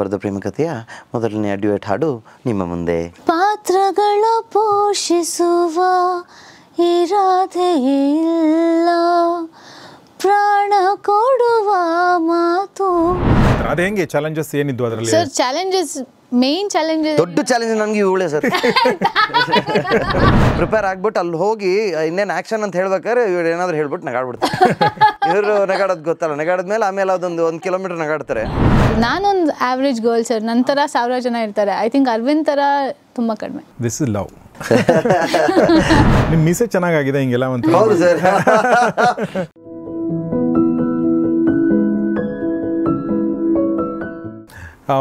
Ardhambardha Premakathe ಮೊದಲನೇ duet ಹಾಡು ನಿಮ್ಮ ಮುಂದೆ ಪಾತ್ರಗಳ ಪೋಷಿಸುವ ಈ ರಾಧೆ ಇಲ್ಲ ಪ್ರಾಣ ಕೊಡುವ ಮಾತು ರಾಧೆ ಹೆಂಗೆ ಚಾಲೆಂಜಸ್ ಏನಿದ್ವು ಅದರಲ್ಲಿ sir challenges Main challenges. Doddu challenge nange ivule sir. Prepare aagibittu alli hogi innean action anta helbekare ivaru enadru helibittu nagaadibirtare. Ivaru nagaadadu gottalla nagaadad mele aamele adondu 1 km nagaadtare. Nanu on average girl sir nantara savara jana irtare. I think Aravind tara thumba kadme. This is love. Nimm message chanagagide hingella onta. Haudu sir.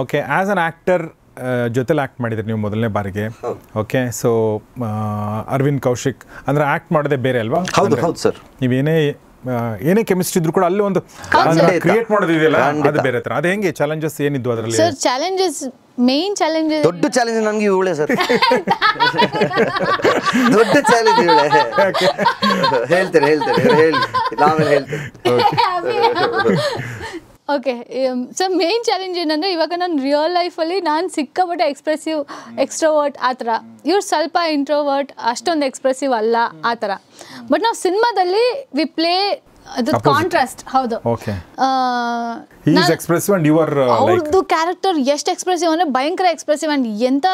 Okay, as an actor, Jotel act made new model barge. Okay, so Aravind Kaushik, and act made the bare alba. How, sir? Any chemistry through alone the create model the bare. Are they any challenges? Any other sir, challenges. Main challenges. Doddu challenge nange ivule sir. Doddu challenge ivule. Okay. Heltere. Navel heltere. Okay. Okay, so main challenge is that real life, I'm very expressive, extrovert. You're salpa introvert, ashton expressive, alla. But now cinema we play the opposite. Contrast. How the? Okay. He is expressive and you are like. The character is expressive and bhayankara expressive and yenta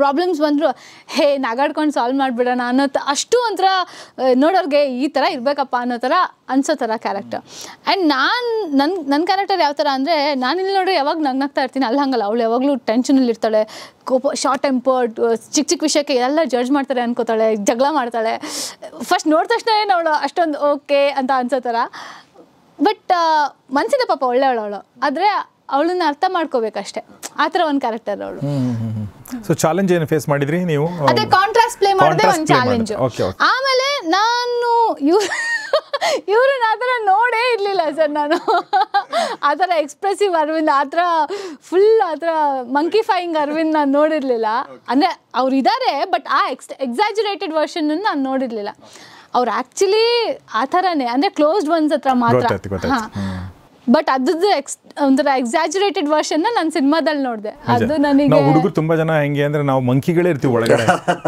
problems bandru. Hey, nagadkon solve maadbidana annot ashtu antra nodorge ee tara irbekappa anno tara anso tara character. And nan character yav tara andre nan illi nodre yavag nagnagta irtini alli hangala avlu yavaglu tension alli irtale short tempered chick vishayakke ella judge maartare ankotale jagla maartale first nod takshana en avlu ashton okay anta anso tara but manasina papa olle avlu adre avlunna artha maadkobeku ashte athara one character avlu. So challenge ಏನು face ಮಾಡಿದ್ರಿ ನೀವು ಅದೇ contrast play ಮಾಡಿದ್ರೆ ಒಂದು challenge ಆಮೇಲೆ ನಾನು ಇವರು ಆತರ ನೋಡೇ ಇರಲಿಲ್ಲ ಸರ್ ನಾನು ಆತರ ಎಕ್ಸ್ಪ್ರೆಸಿವ್ ಅರವಿಂದ್ ಆತರ ಫುಲ್ ಆತರ ಮಂಕಿ ಫೈಯಿಂಗ್ ಅರವಿಂದ್ ನಾನು ನೋಡಿರಲಿಲ್ಲ ಅಂದ್ರೆ ಅವರು ಇದ್ದಾರೆ ಬಟ್ ಆ ಎಕ್ಸಾಜರೇಟೆಡ್ ವರ್ಷನ್ ನಾನು ನೋಡಿರಲಿಲ್ಲ ಅವರು ಆಕ್ಚುಲಿ ಆತರನೇ ಅಂದ್ರೆ ಕ್ಲೋಸ್ಡ್ ಒನ್ಸ್ ಹತ್ರ ಮಾತ್ರ but ಅದದ್ದು ಒಂದರ ಎಕ್ಸಾಜರೇಟೆಡ್ ವರ್ಷನ್ ನಾನು ಸಿನಿಮಾದಲ್ಲಿ ನೋಡಿದೆ ಅದು ನನಗೆ ನಾವು ಹುಡುಗರು ತುಂಬಾ ಜನ ಹೆಂಗೆ ಅಂದ್ರೆ ನಾವು ಮಂಕಿಗಳೇ ಇರ್ತೀವಿ ಒಳಗಡೆ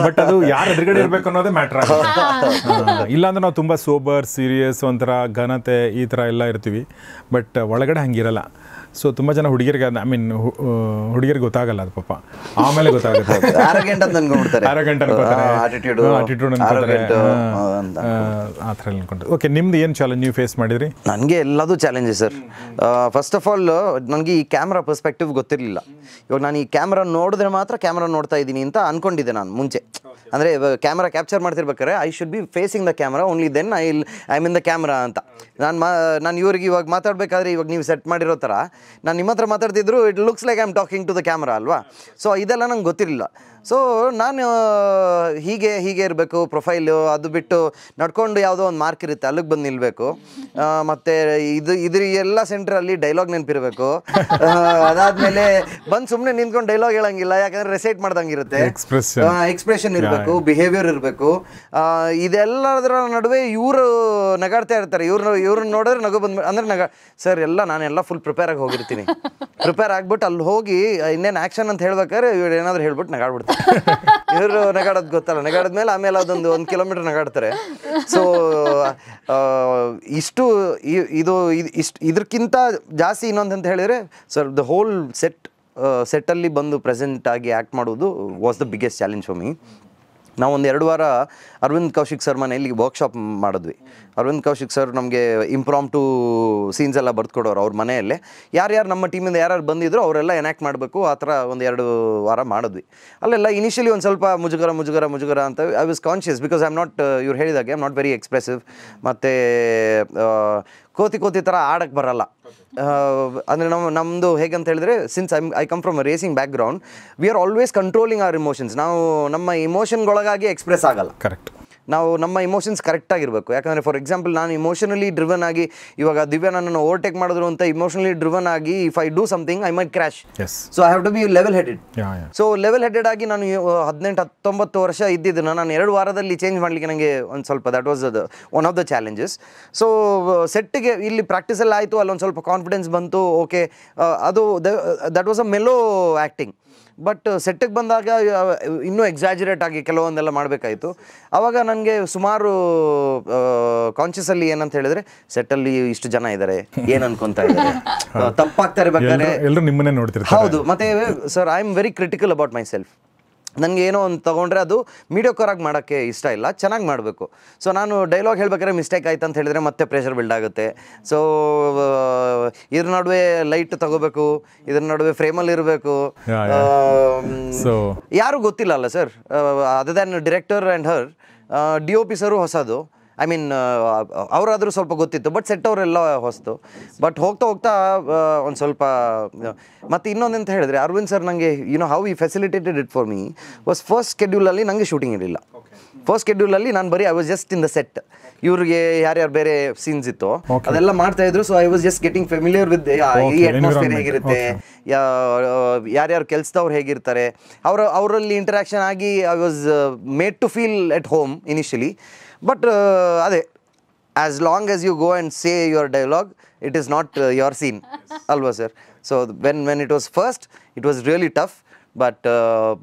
ಬಟ್ ಅದು ಯಾರು ಎದುರುಗಡೆ ಇರಬೇಕು ಅನ್ನೋದೇ ಮ್ಯಾಟರ್ ಆಗುತ್ತೆ ಇಲ್ಲ ಅಂದ್ರೆ ನಾವು ತುಂಬಾ ಸೋಬರ್ ಸೀರಿಯಸ್ ಒಂದರ ಘನತೆ ಈ ತರ ಎಲ್ಲ ಇರ್ತೀವಿ ಬಟ್ ಒಳಗಡೆ ಹಂಗಿರಲ್ಲ ಸೊ ತುಂಬಾ ಜನ ಹುಡುಗಿಯರಿಗೆ ಐ ಮೀನ್ ಹುಡುಗಿಯರಿಗೆ ಗೊತ್ತಾಗಲ್ಲ ಅದು ಪಾಪ ಆಮೇಲೆ ಗೊತ್ತಾಗುತ್ತೆ ಅರಗಂಟ ಅಂತ ಅನ್ಕೊಂಡ್ಬಿಡ್ತಾರೆ ಅರಗಂಟ ಅನ್ಕೊಂತಾರೆ ಆಟಿಟ್ಯೂಡ್ ಅನ್ಕೊಂತಾರೆ ಆ ತರ ಅನ್ಕೊಂಡ್ರೆ ಓಕೆ ನಿಮ್ದು ಏನು ಚಾಲೆಂಜ್ ನೀವು ಫೇಸ್ ಮಾಡಿದ್ರಿ ನನಗೆ ಎಲ್ಲದೂ challenges sir first of all ನನಗೆ ಈ ಕ್ಯಾಮ್ರಾ ಪರ್ಸ್ಪೆಕ್ಟಿವ್ ಗೊತ್ತಿರಲಿಲ್ಲ ಇವಾಗ ನಾನು ಈ ಕ್ಯಾಮ್ರಾ ನೋಡಿದ್ರೆ ಮಾತ್ರ ಕ್ಯಾಮ್ರಾ ನೋಡ್ತಾ ಇದ್ದೀನಿ ಅಂತ ಅನ್ಕೊಂಡಿದ್ದೆ ನಾನು ಮುಂಚೆ ಅಂದರೆ ಕ್ಯಾಮ್ರಾ ಕ್ಯಾಪ್ಚರ್ ಮಾಡ್ತಿರ್ಬೇಕಾದ್ರೆ I should be facing the camera only then I am in the camera ಅಂತ ನಾನು ಇವ್ರಿಗೆ ಇವಾಗ ಮಾತಾಡಬೇಕಾದ್ರೆ ಇವಾಗ ನೀವು ಸೆಟ್ ಮಾಡಿರೋ ಥರ ನಾನು ನಿಮ್ಮ ಹತ್ರ ಮಾತಾಡ್ತಿದ್ರು it looks like I am talking to the camera ಅಲ್ವಾ ಸೊ ಇದೆಲ್ಲ ನಂಗೆ ಗೊತ್ತಿರಲಿಲ್ಲ ಸೊ ನಾನು ಹೀಗೆ ಇರಬೇಕು ಪ್ರೊಫೈಲು ಅದು ಬಿಟ್ಟು ನಡ್ಕೊಂಡು ಯಾವುದೋ ಒಂದು ಮಾರ್ಕ್ ಇರುತ್ತೆ ಅಲ್ಲಿಗೆ ಬಂದು ನಿಲ್ಲಬೇಕು ಮತ್ತು ಇದ್ರ ಎಲ್ಲ ಸೆಂಟ್ರಲ್ಲಿ ಡೈಲಾಗ್ ನೆನಪಿರಬೇಕು ಅದಾದಮೇಲೆ ಬಂದು ಸುಮ್ಮನೆ ನಿಂತ್ಕೊಂಡು ಡೈಲಾಗ್ ಹೇಳಂಗಿಲ್ಲ ಯಾಕಂದರೆ ರೆಸೈಟ್ ಮಾಡ್ದಂಗಿರುತ್ತೆ ಎಕ್ಸ್ಪ್ರೆಷನ್ ಇರಬೇಕು ಬಿಹೇವಿಯರ್ ಇರಬೇಕು ಇದೆಲ್ಲದರ ನಡುವೆ ಇವರು ನಗಾಡ್ತಾ ಇರ್ತಾರೆ ಇವ್ರನ್ನ ನೋಡಿದ್ರೆ ನಗು ಬಂದು ಅಂದರೆ ಸರ್ ನಾನೆಲ್ಲ ಫುಲ್ ಪ್ರಿಪೇರ್ ಆಗಿ ಹೋಗಿರ್ತೀನಿ ಪ್ರಿಪೇರ್ ಆಗಿಬಿಟ್ಟು ಅಲ್ಲಿ ಹೋಗಿ ಇನ್ನೇನು ಆ್ಯಕ್ಷನ್ ಅಂತ ಹೇಳ್ಬೇಕಾದ್ರೆ ಇವ್ರು ಏನಾದರೂ ಹೇಳ್ಬಿಟ್ಟು ನಗಾಡ್ಬಿಡ್ತಾರೆ ಇವರು ನಗಾಡೋದು ಗೊತ್ತಲ್ಲ ನಗಾಡಿದ್ಮೇಲೆ ಆಮೇಲೆ ಅದೊಂದು 1 ಕಿಲೋಮೀಟರ್ ನಗಾಡ್ತಾರೆ ಸೊ ಇಷ್ಟು ಇದಕ್ಕಿಂತ ಜಾಸ್ತಿ ಇನ್ನೊಂದು ಅಂತ ಹೇಳಿದರೆ ಸರ್ ದ ಹೋಲ್ ಸೆಟ್ಟಲ್ಲಿ ಬಂದು ಪ್ರೆಸೆಂಟ್ ಆಗಿ ಆ್ಯಕ್ಟ್ ಮಾಡೋದು was the biggest challenge for me ನಾವು ಒಂದು 2 ವಾರ ಅರವಿಂದ್ ಕೌಶಿಕ್ ಸರ್ ಮನೆಯಲ್ಲಿ ವರ್ಕ್ಶಾಪ್ ಮಾಡಿದ್ವಿ ಅರವಿಂದ್ ಕೌಶಿಕ್ ಸರ್ ನಮಗೆ ಇಂಪ್ರಾಂಪ್ಟು ಸೀನ್ಸ್ ಎಲ್ಲ ಬರ್ದುಕೊಡೋರು ಅವ್ರ ಮನೆಯಲ್ಲೇ ಯಾರ್ಯಾರು ನಮ್ಮ ಟೀಮಿಂದ ಯಾರ್ಯಾರು ಬಂದಿದ್ರು ಅವರೆಲ್ಲ ಎನಾಕ್ಟ್ ಮಾಡಬೇಕು ಆ ಥರ ಒಂದು 2 ವಾರ ಮಾಡಿದ್ವಿ ಅಲ್ಲೆಲ್ಲ ಇನಿಷಿಯಲಿ ಒಂದು ಸ್ವಲ್ಪ ಮುಜುಗರ ಅಂತ I was conscious because I am not ಇವ್ರು ಹೇಳಿದಾಗೆ I am not very expressive ಮತ್ತು ಕೋತಿ ಥರ ಆಡಕ್ಕೆ ಬರಲ್ಲ ಅಂದರೆ ನಮ್ಮದು ಹೇಗಂತ ಹೇಳಿದ್ರೆ since I come from a racing background we are always controlling our emotions ನಾವು ನಮ್ಮ ಇಮೋಷನ್ಗಳಾಗಿ ಎಕ್ಸ್ಪ್ರೆಸ್ ಆಗಲ್ಲ correct Now, our emotions correct. For example, I am emotionally driven. If I do something, I might crash. Yes. So I have to be level-headed. Yeah, yeah. So level-headed, I that was one of the challenges. So set practice confidence okay. That was a mellow acting. But set inno exaggerate agi kelavondella madbekayittu avaga nange sumaru conscious alli enant helidre set alli ishtu jana idare yen ankonta idare tappagtare bakare ellru nimmanne nodtirtare haudu matte sir I am very critical about myself. Nange eno on tagondre adu mediocre agi madakke ishta illa chenagi madbeku so nanu dialogue helbekare mistake aitu anta helidre matte pressure build agutte so idr naduve light tagobeku idr naduve frame alli irbeku so yaru gottilla alla sir other than director and her DOP saru hosadu I mean avaradru solpa gottittu but set avrella hostu but hogta hogta on solpa matte innond enta helidre Aravind sir nange you know how he facilitated it for me was first schedule alli nange shooting irilla okay first schedule alli nan bari I was just in the set ivrige yaar yaar bere scenes itto adella maartta idru so I was just getting familiar with the atmosphere hegirutte yaar yaar kelsadavaru hegirtare avara avralli interaction agi I was made to feel at home initially. But as long as you go and say your dialogue, it is not your scene, alwa sir. So when it was first, it was really tough. But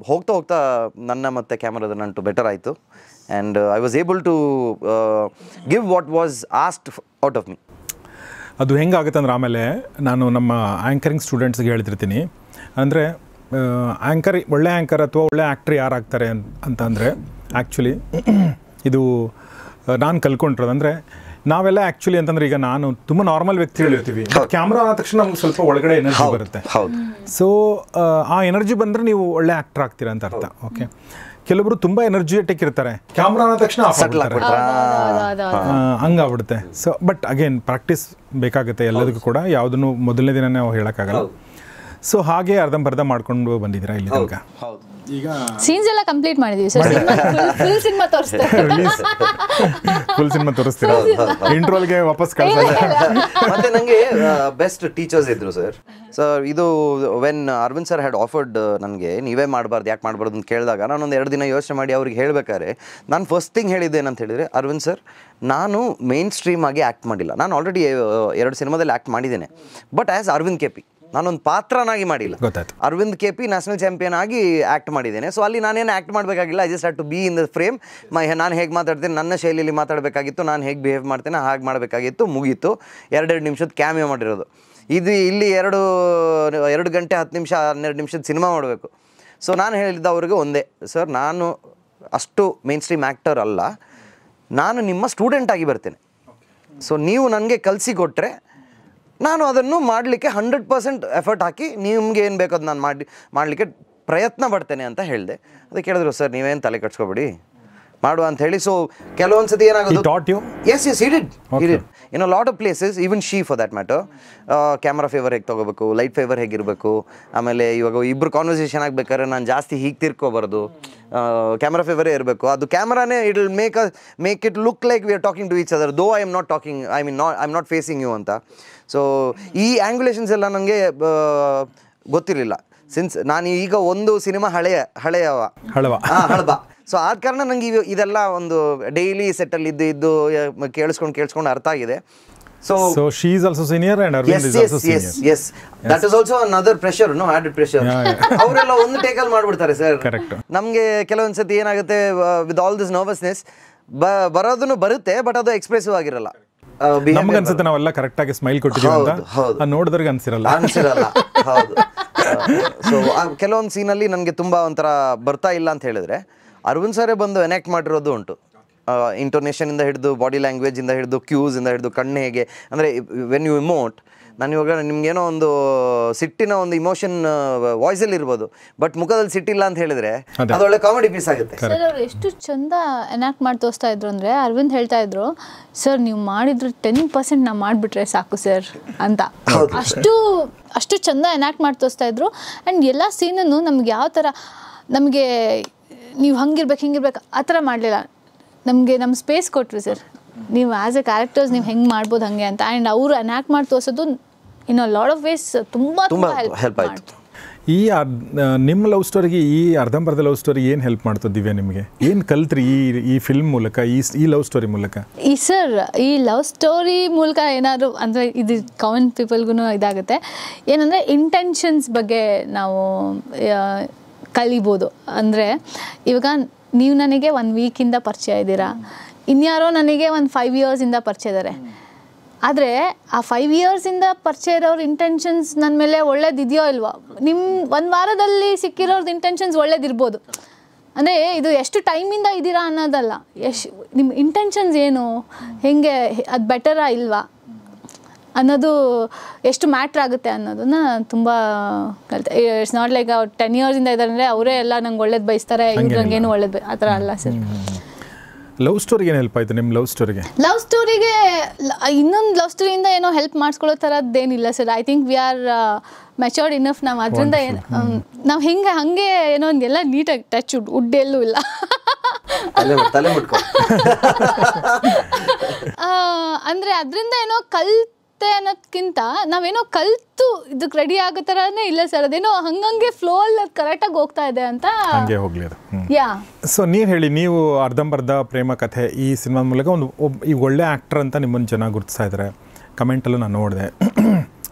hogta hogta nanna matte camera danantu better aitu, and I was able to give what was asked out of me. Adu henga aguttand ramele nanu namma anchoring students ge heltirtini andre anchor olle anchor athwa olle actor yaar aagtare anta andre actually ಇದು ನಾನು ಕಲ್ಕೊಂಡಿರೋದು ಅಂದರೆ ನಾವೆಲ್ಲ actually ಅಂತಂದರೆ ಈಗ ನಾನು ತುಂಬ normal ವ್ಯಕ್ತಿಗಳಿರ್ತೀವಿ camera ಆದ ತಕ್ಷಣ ನಮ್ಗೆ ಸ್ವಲ್ಪ ಒಳಗಡೆ ಎನರ್ಜಿ ಬರುತ್ತೆ ಸೊ ಆ ಎನರ್ಜಿ ಬಂದರೆ ನೀವು ಒಳ್ಳೆ ಆ್ಯಕ್ಟರ್ ಆಗ್ತೀರ ಅಂತ ಅರ್ಥ ಓಕೆ ಕೆಲವರು ತುಂಬ ಎನರ್ಜಿಟಿಕ್ ಇರ್ತಾರೆ ಕ್ಯಾಮ್ರಾ ಆದ ತಕ್ಷಣ ಹಂಗಾಗ್ಬಿಡುತ್ತೆ ಸೊ ಬಟ್ ಅಗೇನ್ ಪ್ರಾಕ್ಟೀಸ್ ಬೇಕಾಗುತ್ತೆ ಎಲ್ಲದಕ್ಕೂ ಕೂಡ ಯಾವುದನ್ನು ಮೊದಲನೇ ದಿನ ನಾವು ಹೇಳೋಕ್ಕಾಗಲ್ಲ ಸೊ ಹಾಗೆ ಅರ್ಧಂಬರ್ಧ ಮಾಡ್ಕೊಂಡು ಬಂದಿದ್ದೀರಾ ಇಲ್ಲಿ ತನಕ ಈಗ ಸೀನ್ಸ್ ಎಲ್ಲ ಕಂಪ್ಲೀಟ್ ಮಾಡಿದೀವಿ ಸರ್ ಫುಲ್ ಸಿನಿಮಾ ತೋರಿಸ್ತೀರಾ ಫುಲ್ ಸಿನಿಮಾ ತೋರಿಸ್ತೀರಾ ಇಂಟ್ರೋಲ್ ಗೆ ವಾಪಸ್ ಕಳಿಸಲ್ಲ ಮತ್ತೆ ನನಗೆ ಬೆಸ್ಟ್ ಟೀಚರ್ಸ್ ಇದ್ರು ಸರ್ ಸೊ ಇದು when Arvind sir had offered ನನಗೆ ನೀವೇ ಮಾಡಬಾರ್ದು ಯಾಕೆ ಮಾಡಬಾರ್ದು ಅಂತ ಕೇಳಿದಾಗ ನಾನು ಒಂದು ಎರಡು ದಿನ ಯೋಚನೆ ಮಾಡಿ ಅವ್ರಿಗೆ ಹೇಳಬೇಕಾದ್ರೆ ನಾನು ಫಸ್ಟ್ ಥಿಂಗ್ ಹೇಳಿದ್ದೇನೆ ಅಂತ ಹೇಳಿದರೆ ಅರವಿಂದ್ ಸರ್ ನಾನು ಮೇನ್ ಸ್ಟ್ರೀಮ್ ಆಗಿ ಆ್ಯಕ್ಟ್ ಮಾಡಿಲ್ಲ ನಾನು ಆಲ್ರೆಡಿ ಎರಡು ಸಿನಿಮಾದಲ್ಲಿ ಆ್ಯಕ್ಟ್ ಮಾಡಿದ್ದೇನೆ but as Arvind K P ನಾನೊಂದು ಪಾತ್ರನಾಗಿ ಮಾಡಿಲ್ಲ ಗೊತ್ತಾಯ್ತು Arvind K P national champion ಆಗಿ ಆ್ಯಕ್ಟ್ ಮಾಡಿದ್ದೇನೆ ಸೊ ಅಲ್ಲಿ ನಾನೇನು ಆ್ಯಕ್ಟ್ ಮಾಡಬೇಕಾಗಿಲ್ಲ I just had to be in the frame ನಾನು ಹೇಗೆ ಮಾತಾಡ್ತೀನಿ ನನ್ನ ಶೈಲಿಯಲ್ಲಿ ಮಾತಾಡಬೇಕಾಗಿತ್ತು ನಾನು ಹೇಗೆ ಬಿಹೇವ್ ಮಾಡ್ತೇನೆ ಹಾಗೆ ಮಾಡಬೇಕಾಗಿತ್ತು ಮುಗೀತು ಎರಡೆರಡು ನಿಮಿಷದ ಕ್ಯಾಮಿಯೋ ಮಾಡಿರೋದು ಇದು ಇಲ್ಲಿ ಎರಡು ಗಂಟೆ 10 ನಿಮಿಷ 12 ನಿಮಿಷದ ಸಿನಿಮಾ ಮಾಡಬೇಕು ಸೊ ನಾನು ಹೇಳಿದ್ದ ಅವ್ರಿಗೆ ಒಂದೇ ಸರ್ ನಾನು ಅಷ್ಟು ಮೇನ್ ಸ್ಟ್ರೀಮ್ ಆ್ಯಕ್ಟರ್ ಅಲ್ಲ ನಾನು ನಿಮ್ಮ ಸ್ಟೂಡೆಂಟಾಗಿ ಬರ್ತೇನೆ ಸೊ ನೀವು ನನಗೆ ಕಲಿಸಿಕೊಟ್ರೆ ನಾನು ಅದನ್ನು ಮಾಡಲಿಕ್ಕೆ 100% ಎಫರ್ಟ್ ಹಾಕಿ ನಿಮ್ಗೆ ಏನು ಬೇಕೋ ಅದು ನಾನು ಮಾಡಲಿಕ್ಕೆ ಪ್ರಯತ್ನ ಪಡ್ತೇನೆ ಅಂತ ಹೇಳಿದೆ ಅದಕ್ಕೆ ಹೇಳಿದ್ರು ಸರ್ ನೀವೇನು ತಲೆ ಕಟ್ಸ್ಕೊಬೇಡಿ ಮಾಡುವ ಅಂತ ಹೇಳಿ ಸೊ ಕೆಲವೊಂದು ಸತಿ ಏನಾಗೋದು S yes he did in a lot of places even she for that matter camera favour ಹೇಗೆ ತೊಗೋಬೇಕು ಲೈಟ್ ಫೇವರ್ ಹೇಗಿರಬೇಕು ಆಮೇಲೆ ಇವಾಗ ಇಬ್ಬರು ಕಾನ್ವರ್ಸೇಷನ್ ಆಗಬೇಕಾದ್ರೆ ನಾನು ಜಾಸ್ತಿ ಹೀಗೆ ತಿರ್ಕೋಬಾರ್ದು ಕ್ಯಾಮ್ರಾ ಫೇವರೇ ಇರಬೇಕು ಅದು ಕ್ಯಾಮ್ರಾನೇ it will make it look like we are talking to each other though I am not talking I am not facing you ಅಂತ ಸೊ ಈ ಆ್ಯಂಗ್ಯುಲೇಷನ್ಸ್ ಎಲ್ಲ ನನಗೆ ಗೊತ್ತಿರಲಿಲ್ಲ ಸಿನ್ಸ್ ನಾನು ಈಗ ಒಂದು ಸಿನಿಮಾ ಹಳಬ ಸೊ ಆದ ಕಾರಣ ನನಗೆ ಇದೆಲ್ಲ ಒಂದು ಡೈಲಿ ಸೆಟ್ಟಲ್ಲಿ ಇದ್ದು ಕೇಳಿಸ್ಕೊಂಡು ಅರ್ಥ ಆಗಿದೆ So she is also senior and Aravind is also senior. Yes. That is also another pressure, no added pressure. ಅವರೆಲ್ಲ ಒಂದು ಟೇಕಲ್ ಮಾಡ್ಬಿಡ್ತಾರೆ ಸರ್. ಕರೆಕ್ಟ್. ನಮಗೆ ಕೆಲವೊಂದ್ಸತಿ ಏನಾಗುತ್ತೆ with all this nervousness ಬರೋದನ್ನು ಬರುತ್ತೆ ಬಟ್ ಅದು ಎಕ್ಸ್ಪ್ರೆಸಿವ್ ಆಗಿರಲ್ಲ. ನಮಗೆ ಅನ್ಸುತ್ತೆ ನಾವೆಲ್ಲ ಕರೆಕ್ಟ್ ಆಗಿ ಸ್ಮೈಲ್ ಕೊಟ್ಟಿದ್ದೀವಿ ಅಂತ ನೋಡಿದ್ರಿಗೆ ಅನ್ಸಿರಲ್ಲ. ಹೌದು. ಸೊ ಕೆಲವೊಂದು ಸೀನಲ್ಲಿ ನನಗೆ ತುಂಬಾ ಒಂಥರ ಬರ್ತಾ ಇಲ್ಲ ಅಂತ ಹೇಳಿದ್ರೆ ಅರವಿಂದ್ ಸರ್ ಬಂದು ಎನೆಕ್ಟ್ ಮಾಡಿರೋದು ಉಂಟು. ಇಂಟೋನೇಷನ್ ಇಂದ ಹಿಡಿದು ಬಾಡಿ ಲ್ಯಾಂಗ್ವೇಜ್ ಇಂದ ಹಿಡಿದು ಕ್ಯೂಸ್ ಇಂದ ಹಿಡಿದು ಕಣ್ಣು ಹೇಗೆ ಅಂದರೆ ವೆನ್ ಯು ಇಮೋಟ್ ನಾನು ಇವಾಗ ನಿಮಗೇನೋ ಒಂದು ಸಿಟ್ಟಿನ ಒಂದು ಇಮೋಷನ್ ವಾಯ್ಸಲ್ಲಿ ಇರ್ಬೋದು ಬಟ್ ಮುಖದಲ್ಲಿ ಸಿಟ್ಟಿಲ್ಲ ಅಂತ ಹೇಳಿದ್ರೆ ಅದೊಳ್ಳೆ ಕಾಮಿಡಿ ಪೀಸ್ ಆಗುತ್ತೆ ಸರ್ ಅವ್ರು ಎಷ್ಟು ಚಂದ ಎನಾಕ್ಟ್ ಮಾಡಿ ತೋರಿಸ್ತಾ ಇದ್ರು ಅಂದರೆ ಅರವಿಂದ್ ಹೇಳ್ತಾ ಇದ್ರು ಸರ್ ನೀವು ಮಾಡಿದ್ರು 10% ನಾವು ಮಾಡಿಬಿಟ್ರೆ ಸಾಕು ಸರ್ ಅಂತ ಅಷ್ಟು ಚಂದ ಎನಾಕ್ಟ್ ಮಾಡಿ ತೋರಿಸ್ತಾ ಇದ್ರು ಆ್ಯಂಡ್ ಎಲ್ಲ ಸೀನನ್ನು ನಮ್ಗೆ ಯಾವ ಥರ ನಮಗೆ ನೀವು ಹಂಗಿರ್ಬೇಕು ಹಿಂಗಿರ್ಬೇಕು ಆ ಥರ ಮಾಡಲಿಲ್ಲ ನಮಗೆ ನಮ್ಮ ಸ್ಪೇಸ್ ಕೊಟ್ರು ಸರ್. ನೀವು ಆಸ್ ಎ ಕ್ಯಾರೆಕ್ಟರ್ಸ್ ನೀವು ಹೆಂಗೆ ಮಾಡ್ಬೋದು ಹಾಗೆ ಅಂತ ಆ್ಯಂಡ್ ಅವರು ಅನ್ಯಾಕ್ಟ್ ಮಾಡಿ ತೋರಿಸೋದು in a lot of ways ತುಂಬ ತುಂಬ ಹೆಲ್ಪ್ ಆಯಿತು. ಈ ನಿಮ್ಮ ಲವ್ ಸ್ಟೋರಿಗೆ ಈ ಅರ್ಧಂಬರ್ಧ ಲವ್ ಸ್ಟೋರಿ ಏನು ಹೆಲ್ಪ್ ಮಾಡ್ತದೆ ದಿವ್ಯಾ? ನಿಮಗೆ ಏನು ಕಲ್ತ್ರಿ ಈ ಈ ಫಿಲ್ಮ್ ಮೂಲಕ, ಈ ಲವ್ ಸ್ಟೋರಿ ಮೂಲಕ? ಈ ಸರ್ ಈ ಲವ್ ಸ್ಟೋರಿ ಮೂಲಕ ಏನಾದರೂ ಅಂದರೆ ಇದು ಕಾಮನ್ ಪೀಪಲ್ಗೂ ಇದಾಗುತ್ತೆ ಏನಂದರೆ ಇಂಟೆನ್ಷನ್ಸ್ ಬಗ್ಗೆ ನಾವು ಕಲಿಬೋದು. ಅಂದರೆ ಇವಾಗ ನೀವು ನನಗೆ 1 ವೀಕಿಂದ ಪರಿಚಯ ಇದ್ದೀರಾ, ಇನ್ಯಾರೋ ನನಗೆ 1 5 ಇಯರ್ಸಿಂದ ಪರಿಚಯ ಇದ್ದಾರೆ. ಆದರೆ ಆ 5 ಇಯರ್ಸಿಂದ ಪರಿಚಯ ಇರೋರು ಇಂಟೆನ್ಷನ್ಸ್ ನನ್ನ ಮೇಲೆ ಒಳ್ಳೇದಿದೆಯೋ ಇಲ್ವೋ, ನಿಮ್ಮ 1 ವಾರದಲ್ಲಿ ಸಿಕ್ಕಿರೋರ್ದು ಇಂಟೆನ್ಷನ್ಸ್ ಒಳ್ಳೇದಿರ್ಬೋದು. ಅಂದರೆ ಇದು ಎಷ್ಟು ಟೈಮಿಂದ ಇದ್ದೀರಾ ಅನ್ನೋದಲ್ಲ, ನಿಮ್ಮ ಇಂಟೆನ್ಷನ್ಸ್ ಏನು, ಹೆಂಗೆ ಅದು ಬೆಟರಾ ಇಲ್ವಾ ಅನ್ನೋದು ಎಷ್ಟು ಮ್ಯಾಟ್ರ್ ಆಗುತ್ತೆ ಅನ್ನೋದನ್ನ ತುಂಬ ಕಲಿತೆ. ಇಟ್ಸ್ ನಾಟ್ ಲೈಕ್ ಅವ್ರು 10 ಇಯರ್ಸಿಂದ ಇದ್ದಾರೆ ಅಂದರೆ ಅವರೇ ಎಲ್ಲ ನಂಗೆ ಒಳ್ಳೇದು ಬಯಸ್ತಾರೆ, ಇವ್ರು ನನಗೇನು ಒಳ್ಳೇದು ಆ ಥರ ಅಲ್ಲ ಸರ್. ಲವ್ ಸ್ಟೋರಿಗೆ ಏನು ಹೆಲ್ಪ್ ಆಯಿತು ನಿಮ್ಮ ಲವ್ ಸ್ಟೋರಿಗೆ? ಲವ್ ಸ್ಟೋರಿಗೆ ಇನ್ನೊಂದು ಲವ್ ಸ್ಟೋರಿಯಿಂದ ಏನೋ ಹೆಲ್ಪ್ ಮಾಡಿಸ್ಕೊಳ್ಳೋ ಥರದ್ದೇನಿಲ್ಲ sir. I think we are matured enough. ನಾವು ಅದರಿಂದ ನಾವು ಹಿಂಗೆ ಹಾಗೆ ಏನೋ ಎಲ್ಲ ನೀಟಾಗಿ ಟಚ್ ಉಡ್ ಎಲ್ಲೂ ಇಲ್ಲ. ಅಂದರೆ ಅದರಿಂದ ಏನೋ ಕಲಿತೆ ಅನ್ನೋದಕ್ಕಿಂತ ನಾವೇನೋ ಕಲಿತು ಇದಕ್ಕೆ ರೆಡಿ ಆಗೋ ಥರನೇ ಇಲ್ಲ ಸರ್. ಅದೇನೋ ಹಂಗಂಗೆ ಫ್ಲೋ ಅಲ್ಲಿ ಕರೆಕ್ಟಾಗಿ ಹೋಗ್ತಾ ಇದೆ ಅಂತ ಹಂಗೆ ಹೋಗಲಿ ಅದು. ಯಾ ಸೊ ನೀವು ಹೇಳಿ, ನೀವು ಅರ್ಧಂಬರ್ಧ ಪ್ರೇಮ ಕಥೆ ಈ ಸಿನಿಮಾ ಮೂಲಕ ಒಂದು ಈ ಒಳ್ಳೆ ಆ್ಯಕ್ಟರ್ ಅಂತ ನಿಮ್ಮನ್ನು ಜನ ಗುರುತಿಸ್ತಾ ಇದ್ದಾರೆ. ಕಮೆಂಟಲ್ಲೂ ನಾನು ನೋಡಿದೆ.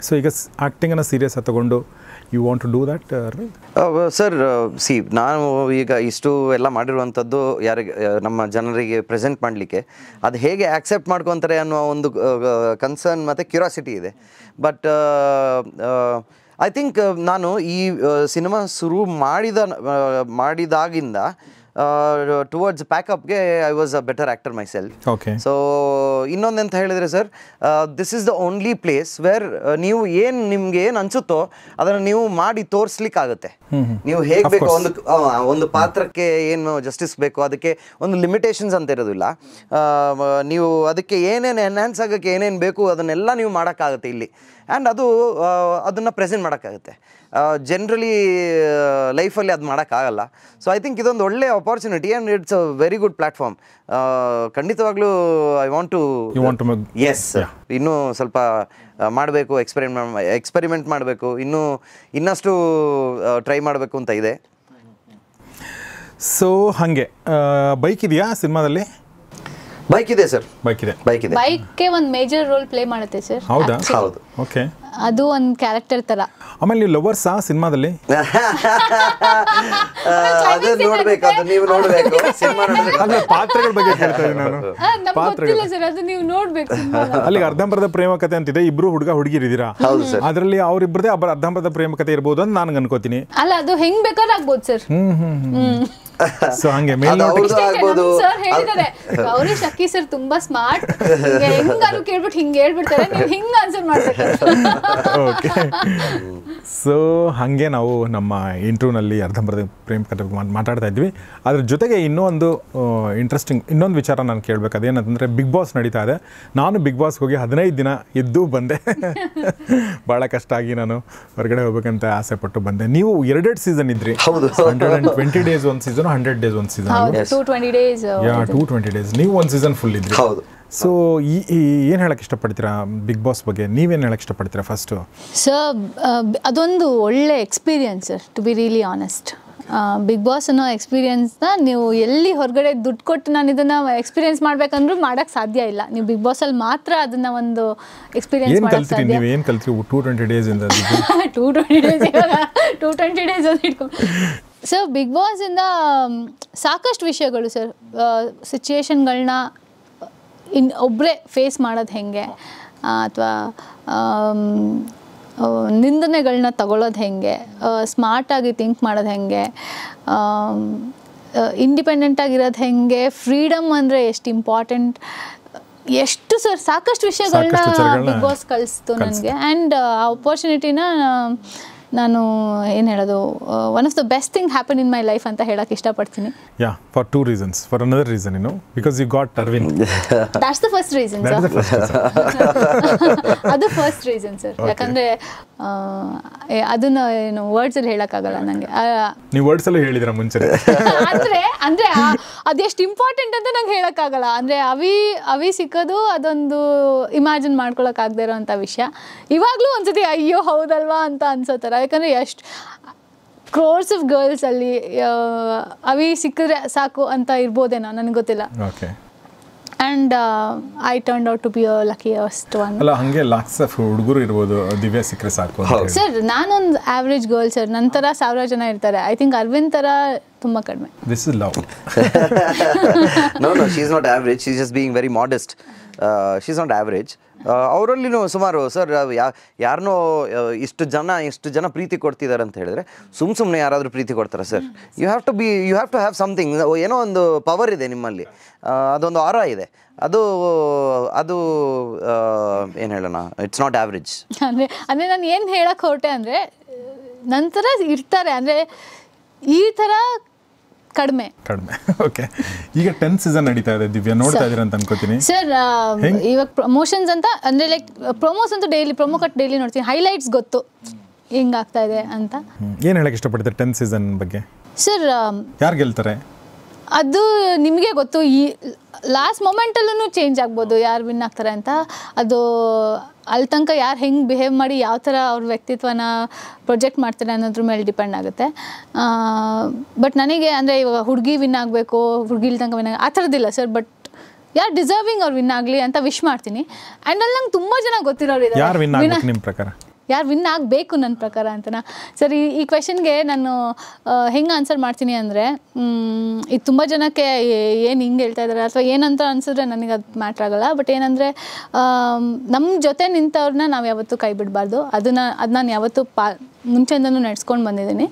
ಸೊ ಈಗ ಆ್ಯಕ್ಟಿಂಗನ್ನು ಸೀರಿಯಸ್ ಆಗಿ ತಗೊಂಡು you want to do that Arvind sir? See, ನಾನು ಈಗ ಇಷ್ಟು ಎಲ್ಲ ಮಾಡಿರುವಂಥದ್ದು ಯಾರಿಗೆ ನಮ್ಮ ಜನರಿಗೆ ಪ್ರೆಸೆಂಟ್ ಮಾಡಲಿಕ್ಕೆ, ಅದು ಹೇಗೆ ಆ್ಯಕ್ಸೆಪ್ಟ್ ಮಾಡ್ಕೊತಾರೆ ಅನ್ನೋ ಒಂದು ಕನ್ಸರ್ನ್ ಮತ್ತು ಕ್ಯೂರಿಯಾಸಿಟಿ ಇದೆ. ಬಟ್ ಐ ಥಿಂಕ್ ನಾನು ಈ ಸಿನಿಮಾ ಶುರು ಮಾಡಿದಾಗಿಂದ ಟುವರ್ಡ್ಸ್ ಪ್ಯಾಕಪ್ಗೆ I was a better actor myself. Okay, so ಇನ್ನೊಂದೆಂತ ಹೇಳಿದರೆ sir, this is the only place where ನೀವು ಏನು ನಿಮಗೆ ಏನು ಅನಿಸುತ್ತೋ ಅದನ್ನು ನೀವು ಮಾಡಿ ತೋರಿಸ್ಲಿಕ್ಕಾಗುತ್ತೆ. ನೀವು ಹೇಗೆ ಬೇಕೋ ಒಂದು ಪಾತ್ರಕ್ಕೆ ಏನು ಜಸ್ಟಿಸ್ ಬೇಕೋ ಅದಕ್ಕೆ ಒಂದು ಲಿಮಿಟೇಷನ್ಸ್ ಅಂತ ಇರೋದಿಲ್ಲ. ನೀವು ಅದಕ್ಕೆ ಏನೇನು ಎನ್ಹ್ಯಾನ್ಸ್ ಆಗೋಕ್ಕೆ ಏನೇನು ಬೇಕು ಅದನ್ನೆಲ್ಲ ನೀವು ಮಾಡೋಕ್ಕಾಗುತ್ತೆ ಇಲ್ಲಿ. ಆ್ಯಂಡ್ ಅದನ್ನು ಪ್ರೆಸೆಂಟ್ ಮಾಡೋಕ್ಕಾಗುತ್ತೆ. ಜನರಲಿ ಲೈಫಲ್ಲಿ ಅದು ಮಾಡೋಕ್ಕಾಗಲ್ಲ. ಸೊ ಐ ಥಿಂಕ್ ಇದೊಂದು ಒಳ್ಳೆ opportunity and it's a very good platform. ಖಂಡಿತವಾಗ್ಲೂ ಐ ವಾಂಟ್ ಟು ಎಸ್, ಇನ್ನೂ ಸ್ವಲ್ಪ ಮಾಡಬೇಕು, ಎಕ್ಸ್ಪೆರಿಮೆಂಟ್ ಮಾಡಬೇಕು, ಇನ್ನಷ್ಟು ಟ್ರೈ ಮಾಡಬೇಕು ಅಂತ ಇದೆ. ಸೊ ಹಾಗೆ ಬೈಕ್ ಇದೆಯಾ ಸಿನಿಮಾದಲ್ಲಿ? ಬೈಕ್ ಇದೆ ಸರ್, ಬೈಕ್ ಇದೆ. ಬೈಕ್ಗೆ ಒಂದು ಮೇಜರ್ ರೋಲ್ ಪ್ಲೇ ಮಾಡುತ್ತೆ ಸರ್. ಹೌದಾ? ಹೌದು. ಓಕೆ, ಅದು ಒಂದು ಕ್ಯಾರೆಕ್ಟರ್ ತರ. ಆಮೇಲೆ ನೀವು ಲವರ್ಸ್ ಆ ಸಿನಿಮಾದಲ್ಲಿ? ಅದು ನೋಡಬೇಕು, ಅದು ನೀವು ನೋಡಬೇಕು ಸಿನಿಮಾ. ಅಂದ್ರೆ ಪಾತ್ರಗಳ ಬಗ್ಗೆ ಹೇಳ್ತಾ ಇದ್ದೀನಿ ನಾನು. ಗೊತ್ತಿಲ್ಲ ಸರ್, ಅದು ನೀವು ನೋಡಬೇಕು. ಅಲ್ಲಿ ಅರ್ಧಂಬರ್ಧ ಪ್ರೇಮ ಕಥೆ ಅಂತಿದೆ, ಇಬ್ರು ಹುಡುಗ ಹುಡುಗಿರಿದ್ದೀರಾ? ಹೌದು ಸರ್. ಅದರಲ್ಲಿ ಅವ್ರಿಬ್ರದೇ ಅರ್ಧಂಬರ್ಧ ಪ್ರೇಮ ಕಥೆ ಇರ್ಬೋದು ಅಂತ ನಾನು ಅನ್ಕೋತೀನಿ. ಅಲ್ಲ, ಅದು ಹೆಂಗ್ ಬೇಕಾದ್ರೆ ಆಗ್ಬೋದು ಸರ್. ಸೊ ಹಂಗೆ ಗೌರೀಶ್ ಅಕ್ಕಿ ಸರ್ ತುಂಬಾ ಸ್ಮಾರ್ಟ್, ಹೆಂಗಾರು ಕೇಳ್ಬಿಟ್ಟು ಹಿಂಗ್ ಹೇಳ್ಬಿಡ್ತಾರೆ, ಹಿಂಗ ಆನ್ಸರ್ ಮಾಡ್ಬೇಕು. ಓಕೆ, ಸೊ ಹಾಗೆ ನಾವು ನಮ್ಮ ಇಂಟ್ರೂನಲ್ಲಿ ಅರ್ಧಂಬರ್ಧ ಪ್ರೇಮ ಕಥೆ ಮಾತಾಡ್ತಾ ಇದ್ವಿ. ಅದ್ರ ಜೊತೆಗೆ ಇನ್ನೊಂದು ವಿಚಾರ ನಾನು ಕೇಳಬೇಕು. ಅದೇನಂತಂದರೆ, ಬಿಗ್ ಬಾಸ್ ನಡೀತಾ ಇದೆ. ನಾನು ಬಿಗ್ ಬಾಸ್ಗೆ ಹೋಗಿ 15 ದಿನ ಇದ್ದು ಬಂದೆ. ಭಾಳ ಕಷ್ಟ ಆಗಿ ನಾನು ಹೊರಗಡೆ ಹೋಗ್ಬೇಕಂತ ಆಸೆ ಪಟ್ಟು ಬಂದೆ. ನೀವು 2 ಸೀಸನ್ ಇದ್ರಿ. 120 ಡೇಸ್ ಒಂದು ಸೀಸನ್, 100 ಡೇಸ್ ಒಂದು ಸೀಸನ್, 220 ಡೇಸ್ ನೀವು ಒಂದು ಸೀಸನ್ ಫುಲ್ ಇದ್ರಿ. ಸೊ ಏನು ಹೇಳಕ್ಕೆ ಇಷ್ಟಪಡ್ತೀರಾ ಬಿಗ್ ಬಾಸ್ ಬಗ್ಗೆ? ನೀವೇನು ಹೇಳಕ್ಕೆ ಇಷ್ಟಪಡ್ತೀರಾ ಫಸ್ಟು? ಸರ್, ಅದೊಂದು ಒಳ್ಳೆ experience sir, to be really honest. Bigg Boss ಅನ್ನೋ ಎಕ್ಸ್ಪೀರಿಯನ್ಸ್ನ ನೀವು ಎಲ್ಲಿ ಹೊರಗಡೆ ದುಡ್ಡು ಕೊಟ್ಟು ನಾನು ಇದನ್ನು ಎಕ್ಸ್ಪೀರಿಯನ್ಸ್ ಮಾಡಬೇಕಂದ್ರೂ ಮಾಡೋಕ್ಕೆ ಸಾಧ್ಯ ಇಲ್ಲ. ನೀವು ಬಿಗ್ ಬಾಸಲ್ಲಿ ಮಾತ್ರ ಅದನ್ನು ಒಂದು ಎಕ್ಸ್ಪೀರಿಯನ್ಸ್ ಮಾಡೋಕ್ಕೆ ಸಾಧ್ಯ. ನೀವು ಏನು ಕಲ್ತ್ರಿ 220 ಡೇಸಿಂದ? 220 ಡೇಸ್, 220 ಡೇಸ್ ಅದು ಇಟ್ಕೊಂಡು. ಸರ್, ಬಿಗ್ ಬಾಸಿಂದ ಸಾಕಷ್ಟು ವಿಷಯಗಳು ಸರ್, ಸಿಚುಯೇಷನ್ಗಳನ್ನ ಒಬ್ಬರೇ ಫೇಸ್ ಮಾಡೋದು ಹೇಗೆ, ಅಥವಾ ನಿಂದನೆಗಳನ್ನ ತಗೊಳ್ಳೋದು ಹೇಗೆ, ಸ್ಮಾರ್ಟಾಗಿ ಥಿಂಕ್ ಮಾಡೋದು ಹೇಗೆ, ಇಂಡಿಪೆಂಡೆಂಟಾಗಿರೋದು ಹೇಗೆ, ಫ್ರೀಡಮ್ ಅಂದರೆ ಎಷ್ಟು ಇಂಪಾರ್ಟೆಂಟ್, ಎಷ್ಟು ಸರ್ ಸಾಕಷ್ಟು ವಿಷಯಗಳನ್ನ ಬಿಗ್ ಬಾಸ್ ಕಲಿಸ್ತು ನನಗೆ. ಆ್ಯಂಡ್ ಆ ಅಪರ್ಚುನಿಟಿನ one of the best thing happened in my life anta helake ishta padtini. Yeah, for two reasons. For another reason, you know, because you got Aravind. That's the first reason, sir. That's the first reason. That's first reason, sir. Yakandre aduna you words alli helakagala nange. Ni words alli helidra munche. Andre adu ಎಷ್ಟು important ಅಂತ ನನಗೆ ಹೇಳಕಾಗಲ್ಲ. ಅಂದ್ರೆ ಅವಿ ಸಿಕ್ಕದು ಅದೊಂದು imagine ಮಾಡ್ಕೊಳ್ಳೋಕೆ ಆಗದೇ ಇರೋಂತ ವಿಷಯ. ಇವಾಗಲೂ ಒಂದ್ಸತಿ ಅಯ್ಯೋ ಹೌದಲ್ವಾ ಅಂತ ಅನ್ಸೋತರ. ಯಾಕಂದ್ರೆ ಎಷ್ಟು crores of girls ಅಲ್ಲಿ ಅವಿ ಸಿಕ್ಕರೆ ಸಾಕು ಅಂತ ಇರಬಹುದೇನೋ ನನಗೆ ಗೊತ್ತಿಲ್ಲ. Okay. And I turned out to be a luckiest one. Alla hange lakhs of huduguru irbodu Divya sikre saaku anta. Sir, nanu on average girl sir nantara savara jana irtare. I think Aravind tara tumba kadme. This is love. No, she's not average. She's just being very modest. She's not average. ಅವರಲ್ಲಿನೂ ಸುಮಾರು sir ಯಾರನ್ನೋ ಇಷ್ಟು ಜನ ಪ್ರೀತಿ ಕೊಡ್ತಿದ್ದಾರೆ ಅಂತ ಹೇಳಿದ್ರೆ ಸುಮ್ಮನೆ ಯಾರಾದರೂ ಪ್ರೀತಿ ಕೊಡ್ತಾರಾ sir? You have to have something, ಏನೋ ಒಂದು ಪವರ್ ಇದೆ ನಿಮ್ಮಲ್ಲಿ, ಅದೊಂದು ಆರ ಇದೆ, ಅದು ಅದು ಏನು ಹೇಳೋಣ, ಇಟ್ಸ್ ನಾಟ್ ಆವ್ರೇಜ್. ಅಂದರೆ ನಾನು ಏನು ಹೇಳಕ್ಕೆ ಹೊರಟೆ ಅಂದರೆ ನಂತರ ಇರ್ತಾರೆ, ಅಂದರೆ ಈ ಥರ ಕಡಿಮೆ. ಓಕೆ, ಈಗ 10th ಸೀಸನ್ ನಡೀತಾ ಇದೆ ದಿವ್ಯಾ, ನೋಡ್ತಾ ಇದೀರ ಅಂತ ಅನ್ಕೋತೀನಿ ಸರ್. ಇವಾಗ ಪ್ರಮೋಷನ್ಸ್ ಅಂತ ಅಂದ್ರೆ ಲೈಕ್ ಪ್ರಮೋಸ್ ಅಂತ ಪ್ರೊಮೋ ಕಟ್ ಡೈಲಿ ನೋಡ್ತೀನಿ, ಹೈಲೈಟ್ಸ್ ಗೊತ್ತು ಹೆಂಗ್ ಆಗ್ತಾ ಇದೆ ಅಂತ. ಏನು ಹೇಳಕ್ಕೆ ಇಷ್ಟಪಡ್ತೀರಾ 10th ಸೀಸನ್ ಬಗ್ಗೆ ಸರ್? ಯಾರು ಗೆಲ್ತಾರೆ ಅದು ನಿಮಗೆ ಗೊತ್ತು, ಈ ಲಾಸ್ಟ್ ಮೊಮೆಂಟಲ್ಲೂ ಚೇಂಜ್ ಆಗ್ಬೋದು ಯಾರು ವಿನ್ ಆಗ್ತಾರೆ ಅಂತ. ಅದು ಅಲ್ಲಿ ತನಕ ಯಾರು ಹೆಂಗೆ ಬಿಹೇವ್ ಮಾಡಿ ಯಾವ ಥರ ಅವ್ರ ವ್ಯಕ್ತಿತ್ವನ ಪ್ರೊಜೆಕ್ಟ್ ಮಾಡ್ತಾರೆ ಅನ್ನೋದ್ರ ಮೇಲೆ ಡಿಪೆಂಡ್ ಆಗುತ್ತೆ. ಬಟ್ ನನಗೆ ಅಂದರೆ ಇವಾಗ ಹುಡುಗಿ ವಿನ್ ಆಗಬೇಕು, ಹುಡುಗಿ ಇಲ್ಲಿ ತನಕ ವಿನ್ ಆಗ ಆ ಥರದ್ದಿಲ್ಲ ಸರ್, ಬಟ್ ಯಾರು ಡಿಸರ್ವಿಂಗ್ ಅವ್ರು ವಿನ್ ಆಗಲಿ ಅಂತ ವಿಶ್ ಮಾಡ್ತೀನಿ. ಆ್ಯಂಡ್ ಅಲ್ಲಿ ನಂಗೆ ತುಂಬ ಜನ ಗೊತ್ತಿರೋರು ಇದ್ದಾರೆ, ಯಾರು ವಿನ್ ಆಗಬೇಕು ನನ್ನ ಪ್ರಕಾರ ಅಂತನಾ ಸರ್? ಈ ಕ್ವೆಶನ್ಗೆ ನಾನು ಹೆಂಗೆ ಆನ್ಸರ್ ಮಾಡ್ತೀನಿ ಅಂದರೆ, ಇದು ತುಂಬ ಜನಕ್ಕೆ ಏನು ಹಿಂಗೆ ಹೇಳ್ತಾ ಇದ್ದಾರೆ ಅಥವಾ ಏನಂತ ಅನಿಸಿದ್ರೆ ನನಗೆ ಅದು ಮ್ಯಾಟ್ರ್ ಆಗೋಲ್ಲ. ಬಟ್ ಏನಂದರೆ ನಮ್ಮ ಜೊತೆ ನಿಂತವ್ರನ್ನ ನಾವು ಯಾವತ್ತೂ ಕೈ ಬಿಡಬಾರ್ದು, ಅದು ನಾನು ಯಾವತ್ತೂ ಮುಂಚೆಯಿಂದನೂ ನಡೆಸ್ಕೊಂಡು ಬಂದಿದ್ದೀನಿ.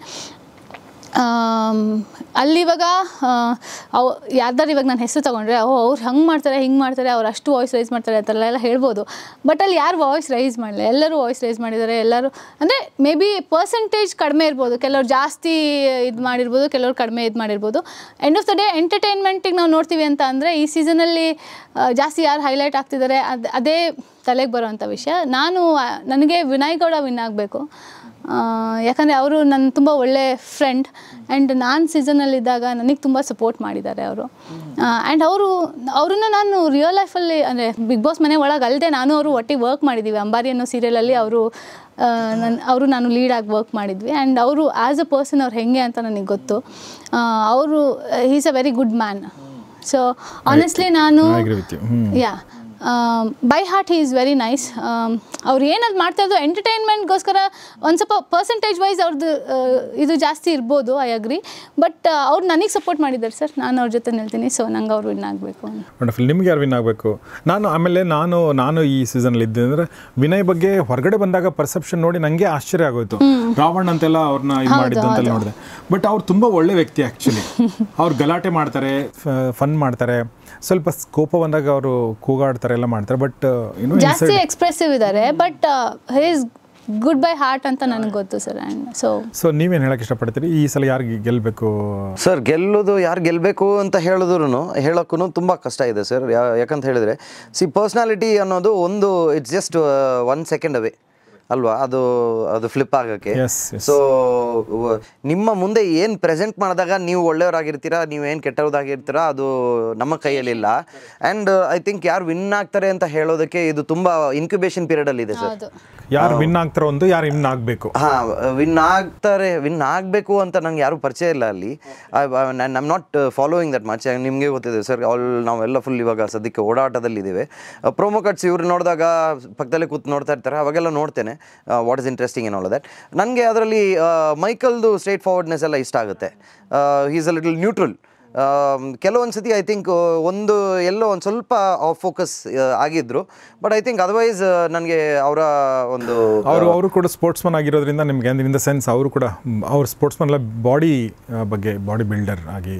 ಅಲ್ಲಿ ಇವಾಗ ಅವು ಯಾರ್ದಾರು ಇವಾಗ ನಾನು ಹೆಸರು ತೊಗೊಂಡ್ರೆ ಅವ್ರು ಹಂಗೆ ಮಾಡ್ತಾರೆ ಹಿಂಗೆ ಮಾಡ್ತಾರೆ, ಅವ್ರು ಅಷ್ಟು ವಾಯ್ಸ್ ರೈಸ್ ಮಾಡ್ತಾರೆ ಆ ಥರ ಎಲ್ಲ ಹೇಳ್ಬೋದು. ಬಟ್ ಅಲ್ಲಿ ಯಾರು ವಾಯ್ಸ್ ರೈಸ್ ಮಾಡಲ್ಲ, ಎಲ್ಲರೂ ವಾಯ್ಸ್ ರೈಸ್ ಮಾಡಿದ್ದಾರೆ. ಎಲ್ಲರೂ ಅಂದರೆ ಮೇ ಬಿ ಪರ್ಸೆಂಟೇಜ್ ಕಡಿಮೆ ಇರ್ಬೋದು, ಕೆಲವ್ರು ಜಾಸ್ತಿ ಇದು ಮಾಡಿರ್ಬೋದು, ಕೆಲವ್ರು ಕಡಿಮೆ ಇದು ಮಾಡಿರ್ಬೋದು. ಎಂಡ್ ಆಫ್ ದ ಡೇ ಎಂಟರ್ಟೈನ್ಮೆಂಟಿಗೆ ನಾವು ನೋಡ್ತೀವಿ ಅಂತ ಅಂದರೆ ಈ ಸೀಸನಲ್ಲಿ ಜಾಸ್ತಿ ಯಾರು ಹೈಲೈಟ್ ಆಗ್ತಿದ್ದಾರೆ ಅದೇ ತಲೆಗೆ ಬರೋವಂಥ ವಿಷಯ. ನನಗೆ ವಿನಯ್ ಗೌಡ ವಿನ್ ಆಗಬೇಕು, ಯಾಕಂದರೆ ಅವರು ನನ್ನ ತುಂಬ ಒಳ್ಳೆ ಫ್ರೆಂಡ್. ಆ್ಯಂಡ್ ನಾನು ಸೀಸನಲ್ಲಿದ್ದಾಗ ನನಗೆ ತುಂಬ ಸಪೋರ್ಟ್ ಮಾಡಿದ್ದಾರೆ ಅವರು. ಆ್ಯಂಡ್ ಅವ್ರನ್ನ ನಾನು ರಿಯಲ್ ಲೈಫಲ್ಲಿ ಅಂದರೆ ಬಿಗ್ ಬಾಸ್ ಮನೆ ಒಳಗೆ ಅಲ್ಲದೆ ನಾನು ಅವರು ಒಟ್ಟಿಗೆ ವರ್ಕ್ ಮಾಡಿದ್ದೀವಿ. ಅಂಬಾರಿ ಅನ್ನೋ ಸೀರಿಯಲಲ್ಲಿ ಅವರು ನಾನು ಲೀಡಾಗಿ ವರ್ಕ್ ಮಾಡಿದ್ವಿ. ಆ್ಯಂಡ್ ಅವರು ಆ್ಯಸ್ ಅ ಪರ್ಸನ್ ಅವ್ರು ಹೆಂಗೆ ಅಂತ ನನಗೆ ಗೊತ್ತು. ಅವರು is a very good man. So honestly ನಾನು yeah by heart he is very nice. ಅವ್ರು ಏನಲ್ಲಿ ಮಾಡ್ತಾ ಇರೋದು ಎಂಟರ್ಟೈನ್ಮೆಂಟ್ಗೋಸ್ಕರ ಒಂದು ಸ್ವಲ್ಪ ಪರ್ಸೆಂಟೇಜ್ ವೈಸ್ ಅವ್ರದ್ದು ಇದು ಜಾಸ್ತಿ ಇರ್ಬೋದು, ಐ ಅಗ್ರಿ. ಬಟ್ ಅವ್ರು ನನಗೆ ಸಪೋರ್ಟ್ ಮಾಡಿದ್ದಾರೆ ಸರ್, ನಾನು ಅವ್ರ ಜೊತೆ ಹೇಳ್ತೀನಿ. ಸೊ ನಂಗೆ ಅವ್ರು ವಿನ್ ಆಗಬೇಕು. ವಂಡರ್ಫುಲ್. ನಿಮ್ಗೆ ಯಾರು ವಿನ್ ಆಗಬೇಕು? ನಾನು ಈ ಸೀಸನಲ್ಲಿ ಇದ್ದೆ ಅಂದರೆ ವಿನಯ್ ಬಗ್ಗೆ ಹೊರಗಡೆ ಬಂದಾಗ ಪರ್ಸೆಪ್ಷನ್ ನೋಡಿ ನನಗೆ ಆಶ್ಚರ್ಯ ಆಗೋಯ್ತು. ರಾವಣ್ ಅಂತೆಲ್ಲ ಅವ್ರನ್ನ ಇದು ಮಾಡಿದ್ದು ಅಂತೆಲ್ಲ ನೋಡಿದೆ. ಬಟ್ ಅವ್ರು ತುಂಬ ಒಳ್ಳೆ ವ್ಯಕ್ತಿ ಆ್ಯಕ್ಚುಲಿ. ಅವ್ರು ಗಲಾಟೆ ಮಾಡ್ತಾರೆ, ಫನ್ ಮಾಡ್ತಾರೆ, ಸ್ವಲ್ಪ ಕೋಪ ಬಂದಾಗ ಅವರು ಕೂಗಾಡ್ತಾರೆ, ಎಲ್ಲ ಮಾಡ್ತಾರೆ. ಬಟ್ ಜಾಸ್ತಿ ಎಕ್ಸ್ಪ್ರೆಸಿವ್ ಇದ್ದಾರೆ, but he is good by heart ಅಂತ ನನಗೆ ಗೊತ್ತು ಸರ್. ಸೊ ನೀವೇನು ಹೇಳಕ್ಕೆ ಇಷ್ಟಪಡ್ತೀರಿ ಈ ಸಲ ಯಾರು ಗೆಲ್ಲಬೇಕು ಸರ್? ಗೆಲ್ಲೋದು ಯಾರು ಗೆಲ್ಲಬೇಕು ಅಂತ ಹೇಳೋಕ್ಕೂ ತುಂಬ ಕಷ್ಟ ಇದೆ ಸರ್. ಯಾಕಂತ ಹೇಳಿದರೆ ಸಿ ಪರ್ಸ್ನಾಲಿಟಿ ಅನ್ನೋದು ಒಂದು ಇಟ್ಸ್ ಜಸ್ಟ್ 1 second ಅವೇ ಅಲ್ವಾ ಅದು ಫ್ಲಿಪ್ ಆಗೋಕ್ಕೆ. ಸೊ ನಿಮ್ಮ ಮುಂದೆ ಏನು ಪ್ರೆಸೆಂಟ್ ಮಾಡಿದಾಗ ನೀವು ಒಳ್ಳೆಯವರಾಗಿರ್ತೀರಾ, ನೀವೇನು ಕೆಟ್ಟವ್ರದಾಗಿರ್ತೀರಾ ಅದು ನಮ್ಮ ಕೈಯಲ್ಲಿಲ್ಲ. ಆ್ಯಂಡ್ ಐ ಥಿಂಕ್ ಯಾರು ವಿನ್ ಆಗ್ತಾರೆ ಅಂತ ಹೇಳೋದಕ್ಕೆ ಇದು ತುಂಬ ಇನ್ಕ್ಯುಬೇಷನ್ ಪೀರಿಯಡಲ್ಲಿ ಇದೆ ಸರ್. ಯಾರು ವಿನ್ ಆಗ್ತಾರೋ ಒಂದು, ಯಾರು ವಿನ್ ಆಗಬೇಕು, ಹಾಂ ವಿನ್ ಆಗಬೇಕು ಅಂತ ನಂಗೆ ಯಾರೂ ಪರಿಚಯ ಇಲ್ಲ ಅಲ್ಲಿ. I am not following that much. ನಿಮಗೆ ಗೊತ್ತಿದೆ ಸರ್, ನಾವೆಲ್ಲ ಫುಲ್ ಇವಾಗ ಸದ್ಯಕ್ಕೆ ಓಡಾಟದಲ್ಲಿದ್ದೀವಿ. ಪ್ರೊಮೋ ಕಟ್ಸ್ ಇವ್ರು ನೋಡಿದಾಗ ಪಕ್ಕದಲ್ಲೇ ಕೂತು ನೋಡ್ತಾ ಇರ್ತಾರೆ, ಅವಾಗೆಲ್ಲ ನೋಡ್ತೇನೆ ವಾಟ್ ಇಸ್ ಇಂಟ್ರೆಸ್ಟಿಂಗ್ ಏನು ಅನ್ನೋದು. ನನಗೆ ಅದರಲ್ಲಿ ಮೈಕಲ್ದು ಸ್ಟ್ರೇಟ್ ಫಾರ್ವರ್ಡ್ನೆಸ್ ಎಲ್ಲ ಇಷ್ಟ ಆಗುತ್ತೆ. He is a little neutral. ಕೆಲವೊಂದು ಸತಿ ಐ ಥಿಂಕ್ ಎಲ್ಲೋ ಒಂದು ಸ್ವಲ್ಪ ಆಫ್ ಫೋಕಸ್ ಆಗಿದ್ರು. ಬಟ್ ಐ ಥಿಂಕ್ ಅದರ್ವೈಸ್ ನನಗೆ ಅವರ ಒಂದು ಅವರು ಕೂಡ ಸ್ಪೋರ್ಟ್ಸ್ಮನ್ ಆಗಿರೋದ್ರಿಂದ ನಿಮಗೆ ಇನ್ ದ ಸೆನ್ಸ್ ಅವರು ಕೂಡ ಅವ್ರ ಸ್ಪೋರ್ಟ್ಸ್ಮನ್ ಬಾಡಿ ಬಗ್ಗೆ ಬಾಡಿ ಬಿಲ್ಡರ್ ಆಗಿ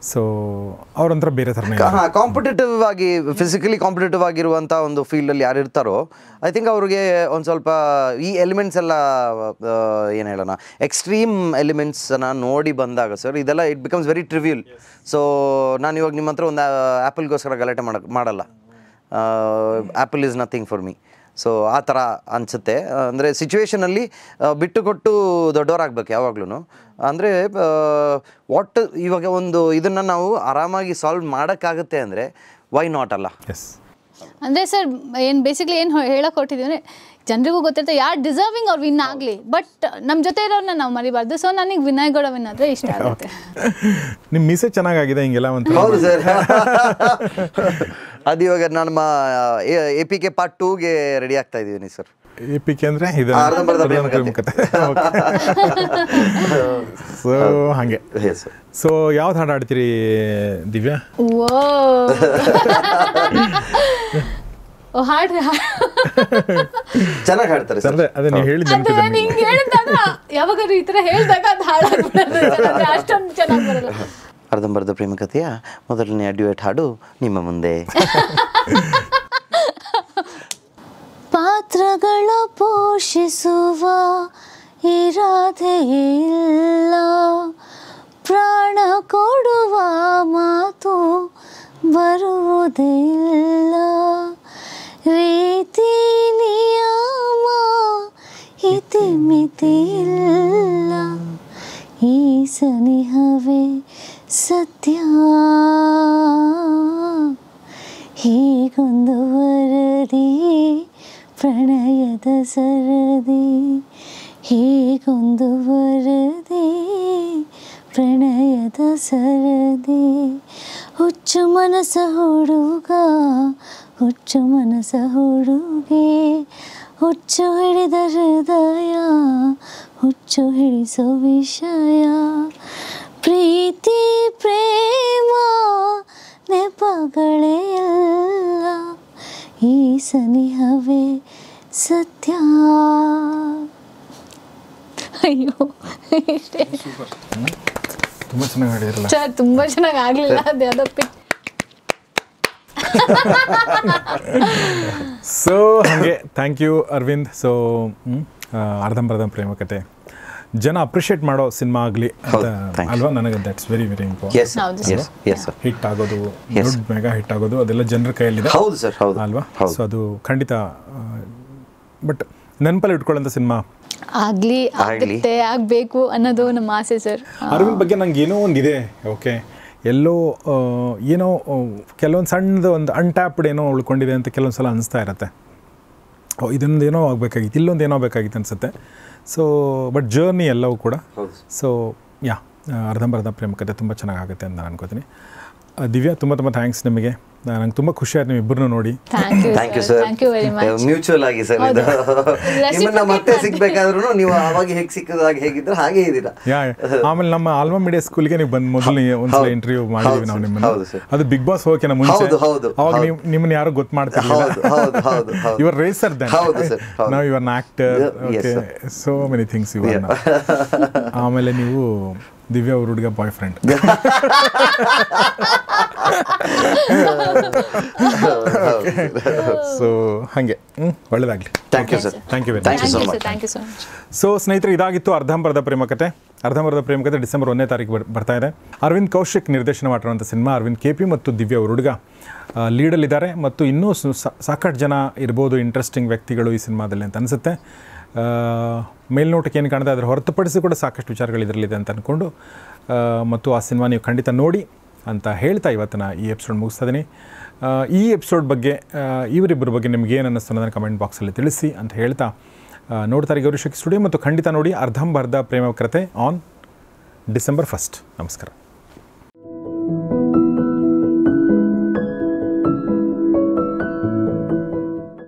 So, or another better than competitive agi, physically competitive agiruanta on the field yaritaro. I think our on solpa e elements alla yenelana extreme elements na nodi bandaga sir. Idella it becomes very trivial. Yes. So nani nimatra on the apple goskara galata madala. Apple is nothing for me. So atara ansutte andre situation alli bittu kottu the door agbeku yavagluno. Andre, what ivaga ondo idanna navu aramagi solve madakagutte andre why not alla? Yes. Andre sir, basically en helak hortidivane janrigu gottiratte yaar deserving or win agli, but nam jothe irorna navu maribardu. So nanige vinay goda win adre ishta agutte. Nim mise chenagagide ingella onta. Haudu sir. Adi ivaga nanma APK part 2 ge ready aagta idivini sir. APK andre idu Ardhambardha Premakathe. So hange. Yes sir. So yav thad aadtiri Divya? Wow. Oh, hard. Chana hard tare. Sarle, adhe nee heli jantu. Adhe nee heladaga yavagaru itara heladaga ad hard agibidutte. Ashtam chana baralla. Ardhambardha Premakathe modalane duet hadu nimma munde. Paatragala poshisuva iradhe illa prana koduva maatu barudilla. Riti niyama iti mitilla isanihave satya hegondu varadi pranayada saradi hegondu varadi pranayada saradi huchu manasa huduga ಹುಚ್ಚು ಮನಸ ಹುಡುಗೆ ಹುಚ್ಚು ಹಿಡಿದ ಹೃದಯ ಹುಚ್ಚು ಹಿಡಿಸೋ ವಿಷಯ ಪ್ರೀತಿ ಪ್ರೇಮ ನೆಪಗಳೇ ಎಲ್ಲ ಈ ಸನಿಹವೇ ಸತ್ಯ. ಅಯ್ಯೋ ತುಂಬ ಚೆನ್ನಾಗಿ ಹಾಡಿರಲ್ಲ ಸರ್, ತುಂಬ ಚೆನ್ನಾಗಿ ಆಗಲಿಲ್ಲ ಅದು ಯಾವುದೋ pick. So, thank you, Aravind. So, Ardhambardha Premakathe. Jana appreciate mado cinema agli. Alva nanaga that's very very important. Yes, sir. Yes, yes, sir. Hit agodu, good mega hit agodu, adella ಜನರ ಕೈಯಲ್ಲಿ ಇದೆ. ಹೌದು sir, ಹೌದು ಅಲ್ವಾ? So ಅದು ಖಂಡಿತ but ನೆನಪಲ್ಲಿ ಇಟ್ಕೊಳ್ಳೋಂತ cinema ಆಗ್ಲಿ, ಆಗುತ್ತೆ, ಆಗಬೇಕು ಅನ್ನೋದು ನಮ್ಮ ಆಸೆ ಸರ್. ಅರವಿಂದ್ ಬಗ್ಗೆ ನನಗೆ ಏನೋ ಒಂದಿದೆ. ಓಕೆ, ಎಲ್ಲೋ ಏನೋ ಕೆಲವೊಂದು ಸಣ್ಣದು ಒಂದು ಅನ್ಟ್ಯಾಪ್ಡ್ ಏನೋ ಉಳ್ಕೊಂಡಿದೆ ಅಂತ ಕೆಲವೊಂದು ಸಲ ಅನಿಸ್ತಾ ಇರುತ್ತೆ. ಇದೊಂದು ಏನೋ ಆಗಬೇಕಾಗಿತ್ತು, ಇಲ್ಲೊಂದು ಏನೋ ಬೇಕಾಗಿತ್ತು ಅನಿಸುತ್ತೆ. ಸೊ ಬಟ್ ಜರ್ನಿ ಎಲ್ಲವೂ ಕೂಡ ಸೊ ಯಾ ಅರ್ಧಂಬರ್ಧ ಪ್ರೇಮಕತೆ ತುಂಬ ಚೆನ್ನಾಗಾಗುತ್ತೆ ಅಂತ ನಾನು ಅನ್ಕೋತೀನಿ. ದಿವ್ಯಾ, ತುಂಬ ತುಂಬ ಥ್ಯಾಂಕ್ಸ್ ನಿಮಗೆ. ನಂಗೆ ತುಂಬ ಖುಷಿ ಆಯ್ತು ನೀವು ಇಬ್ಬರನ್ನೂ ನೋಡಿ. ಥ್ಯಾಂಕ್ ಯು ಸರ್, ಮ್ಯೂಚುವಲ್ ಆಗಿ ಸರ್. ನಿಮ್ಮನ್ನ ಮತ್ತೆ ಸಿಗಬೇಕಾದ್ರೂ ನೀವು ಆವಾಗ ಹೇಗೆ ಸಿಕ್ಕಿದಾಗ ಹೇಗಿದ್ರೆ ಹಾಗೆ ಇದ್ದೀರಾ. ಆಮೇಲೆ ನಮ್ಮ ಆಲ್ಮಾ ಮೀಡಿಯಾ ಸ್ಕೂಲ್ಗೆ ನೀವು ಬಂದು ಮೊದಲು ಒಂದ್ಸಲ ಇಂಟರ್ವ್ಯೂ ಮಾಡಿದ್ವಿ ನಾವು ನಿಮ್ಮನ್ನು. ಅದು ಬಿಗ್ ಬಾಸ್ ಹೋಗೋಕೆ ಮುಂಚೆ ಅವಾಗ ನಿಮ್ಮನ್ನ ಯಾರು ಗೊತ್ತು ಮಾಡ್ತಿರ್ಲಿಲ್ಲ. You are racer then, now you are an actor. Okay, so many things you are. ಆಮೇಲೆ ನೀವು Divya Uruduga boyfriend. So ಹಾಗೆ ಒಳ್ಳೆಯದಾಗಲಿ. Thank you sir, thank you very much, thank you so much. So ಸ್ನೇಹಿತರೆ, ಇದಾಗಿತ್ತು ಅರ್ಧಂಬರ್ಧ ಪ್ರೇಮಕತೆ. ಅರ್ಧಂಬರ್ಧ ಪ್ರೇಮಕತೆ ಡಿಸೆಂಬರ್ 1ನೇ ತಾರೀಕು ಬರ್ತಾ ಇದೆ. ಅರವಿಂದ್ ಕೌಶಿಕ್ ನಿರ್ದೇಶನ ಮಾಡಿರುವಂಥ ಸಿನಿಮಾ. ಅರವಿಂದ್ KP ಮತ್ತು ದಿವ್ಯಾ ಉರುಡುಗ ಲೀಡಲ್ಲಿದ್ದಾರೆ ಮತ್ತು ಇನ್ನೂ ಸಾಕಷ್ಟು ಜನ ಇರ್ಬೋದು ಇಂಟ್ರೆಸ್ಟಿಂಗ್ ವ್ಯಕ್ತಿಗಳು ಈ ಸಿನಿಮಾದಲ್ಲಿ ಅಂತ ಅನಿಸುತ್ತೆ. ಮೇಲ್ನೋಟಕ್ಕೆ ಏನು ಕಾಣುತ್ತೆ ಅದರ ಹೊರತುಪಡಿಸಿ ಕೂಡ ಸಾಕಷ್ಟು ವಿಚಾರಗಳು ಇದರಲ್ಲಿದೆ ಅಂತ ಅಂದ್ಕೊಂಡು ಮತ್ತು ಆ ಸಿನಿಮಾ ನೀವು ಖಂಡಿತ ನೋಡಿ ಅಂತ ಹೇಳ್ತಾ ಇವತ್ತಿನ ಈ ಎಪಿಸೋಡ್ ಮುಗಿಸ್ತಾ ಇದ್ದೀನಿ. ಈ ಎಪಿಸೋಡ್ ಬಗ್ಗೆ, ಇವರಿಬ್ಬರ ಬಗ್ಗೆ ನಿಮ್ಗೆ ಏನು ಅನ್ನಿಸ್ತು ಅನ್ನೋದನ್ನು ಕಮೆಂಟ್ ಬಾಕ್ಸಲ್ಲಿ ತಿಳಿಸಿ ಅಂತ ಹೇಳ್ತಾ ನೋಡ್ತಾರೆ ಗೌರೀಶ್ ಅಕ್ಕಿ ಸ್ಟುಡಿಯೋ ಮತ್ತು ಖಂಡಿತ ನೋಡಿ ಅರ್ಧಂಬರ್ಧ ಪ್ರೇಮಕತೆ ಆನ್ ಡಿಸೆಂಬರ್ 1st. ನಮಸ್ಕಾರ.